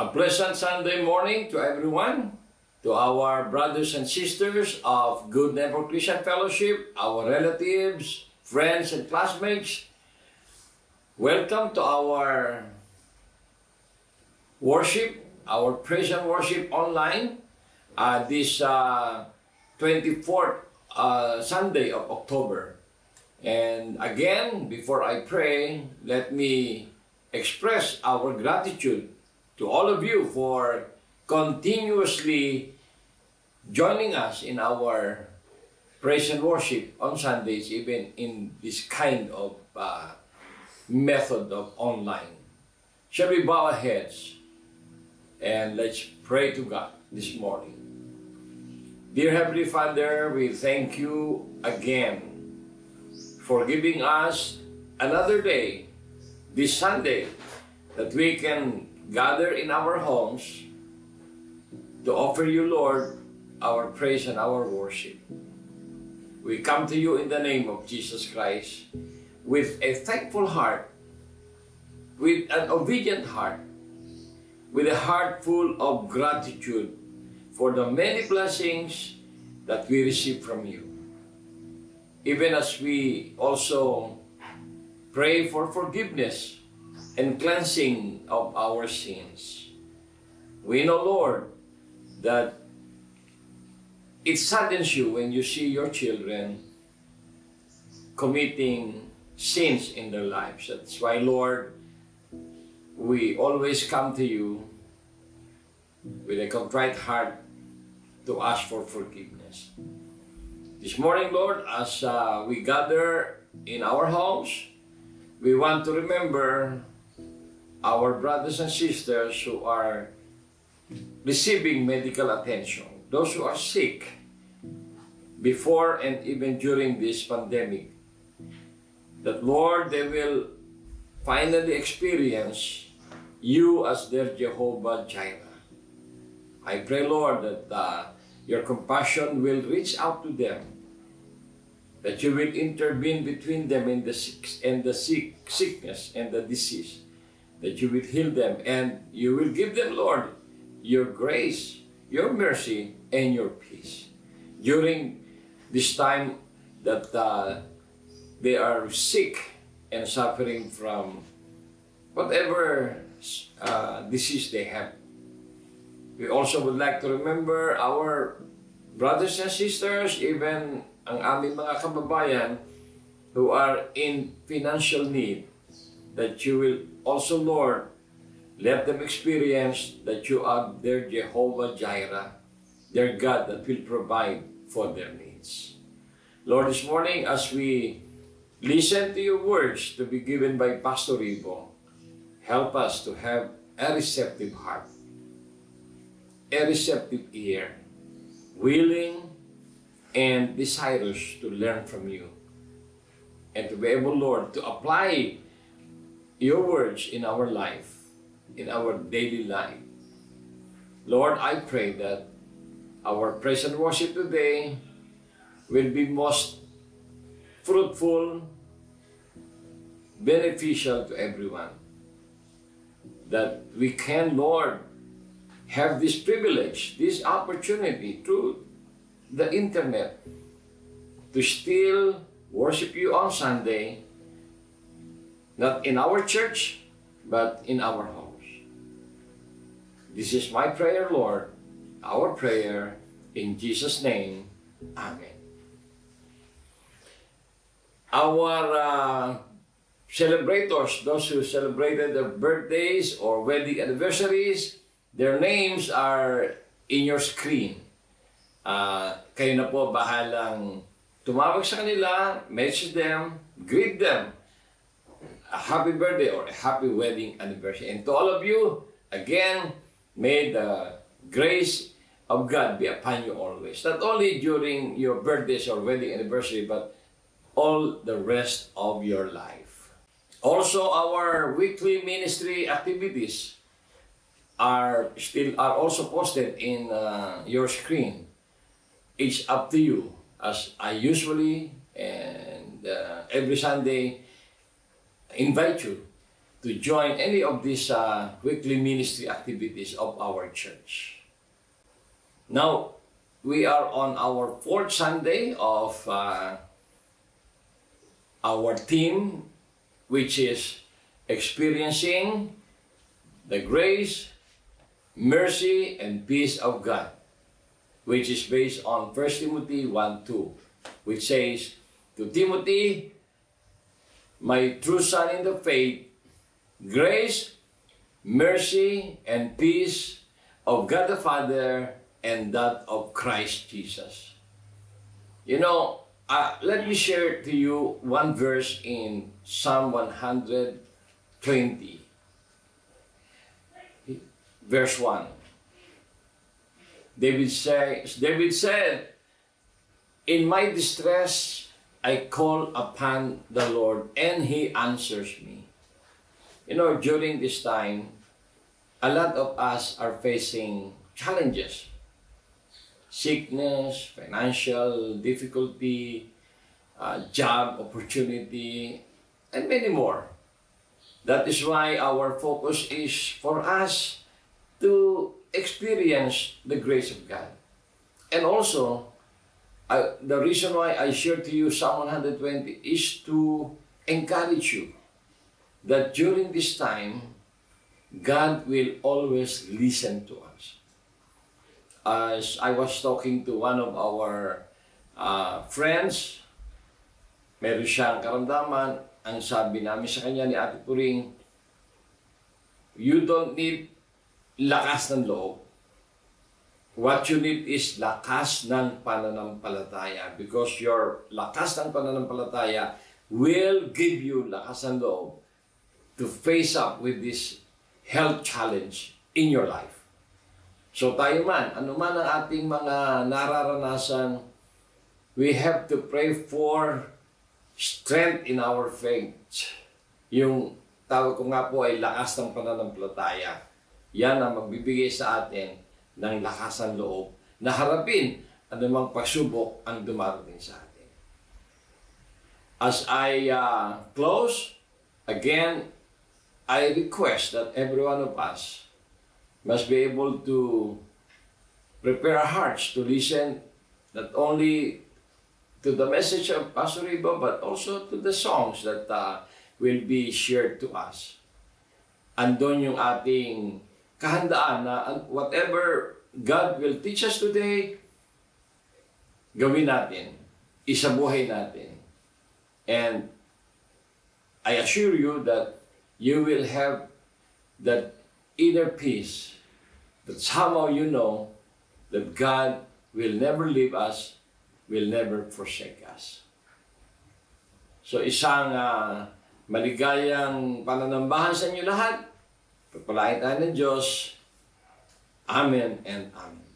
A pleasant Sunday morning to everyone, to our brothers and sisters of Good Neighbor Christian Fellowship, our relatives, friends, and classmates. Welcome to our worship, our praise and worship online, this 24th Sunday of October. And again, before I pray, let me express our gratitude to all of you for continuously joining us in our praise and worship on Sundays, even in this kind of method of online. Shall we bow our heads and let's pray to God this morning. Dear Heavenly Father, we thank you again for giving us another day, this Sunday, that we can gather in our homes to offer you, Lord, our praise and our worship. We come to you in the name of Jesus Christ with a thankful heart, with an obedient heart, with a heart full of gratitude for the many blessings that we receive from you. Even as we also pray for forgiveness and cleansing of our sins. We know, Lord, that it saddens you when you see your children committing sins in their lives. That's why, Lord, we always come to you with a contrite heart to ask for forgiveness. This morning, Lord, as we gather in our homes, we want to remember our brothers and sisters who are receiving medical attention, those who are sick before and even during this pandemic, that, Lord, they will finally experience you as their Jehovah Jireh. I pray, Lord, that your compassion will reach out to them, that you will intervene between them in the sickness and the disease, that you will heal them, and you will give them, Lord, your grace, your mercy, and your peace during this time that they are sick and suffering from whatever disease they have. We also would like to remember our brothers and sisters, even ang aming mga kababayan who are in financial need, that you will also, Lord, let them experience that you are their Jehovah Jireh, their God that will provide for their needs. Lord, this morning as we listen to your words to be given by Pastor Ebo, help us to have a receptive heart, a receptive ear, willing and desirous to learn from you, and to be able, Lord, to apply your words in our life, in our daily life. Lord, I pray that our praise and worship today will be most fruitful, beneficial to everyone. That we can, Lord, have this privilege, this opportunity through the internet to still worship you on Sunday, not in our church, but in our homes. This is my prayer, Lord, our prayer, in Jesus' name. Amen. Our celebrators, those who celebrated their birthdays or wedding anniversaries, their names are in your screen. Kayo na po bahalang tumawag sa kanila, message them, greet them. A happy birthday or a happy wedding anniversary. And to all of you, again, may the grace of God be upon you always. Not only during your birthdays or wedding anniversary, but all the rest of your life. Also, our weekly ministry activities are also posted in your screen. It's up to you, as I usually and every Sunday invite you to join any of these weekly ministry activities of our church. Now, we are on our fourth Sunday of our theme, which is experiencing the grace, mercy, and peace of God, which is based on 1 Timothy 1:2, which says, "To Timothy, my true son in the faith, grace, mercy, and peace of God the Father and that of Christ Jesus." You know, let me share to you one verse in Psalm 120, verse 1. David said, "In my distress, I call upon the Lord, and He answers me." You know, during this time, a lot of us are facing challenges. Sickness, financial difficulty, job opportunity, and many more. That is why our focus is for us to experience the grace of God. And also, the reason why I share to you Psalm 120 is to encourage you that during this time, God will always listen to us. As I was talking to one of our friends, meron siyang karamdaman, ang sabi namin sa kanya ni Ate Puring, "You don't need lakas ng loob. What you need is lakas ng pananampalataya, because your lakas ng pananampalataya will give you lakas ng loob to face up with this health challenge in your life." So tayo man, ano man ang ating mga nararanasan, we have to pray for strength in our faith. Yung tawag ko nga po ay lakas ng pananampalataya. Yan ang magbibigay sa atin ng lakas ng loob na harapin anumang pagsubok ang dumarating sa atin. As I close, again, I request that every one of us must be able to prepare our hearts to listen not only to the message of Pastor Iba, but also to the songs that will be shared to us. Andun yung ating kahandaan na whatever God will teach us today, gawin natin, isabuhay natin. And I assure you that you will have that inner peace, that somehow you know that God will never leave us, will never forsake us. So isang maligayang pananambahan sa inyo lahat. Pagpalain tayo ng Diyos. Amen and amen.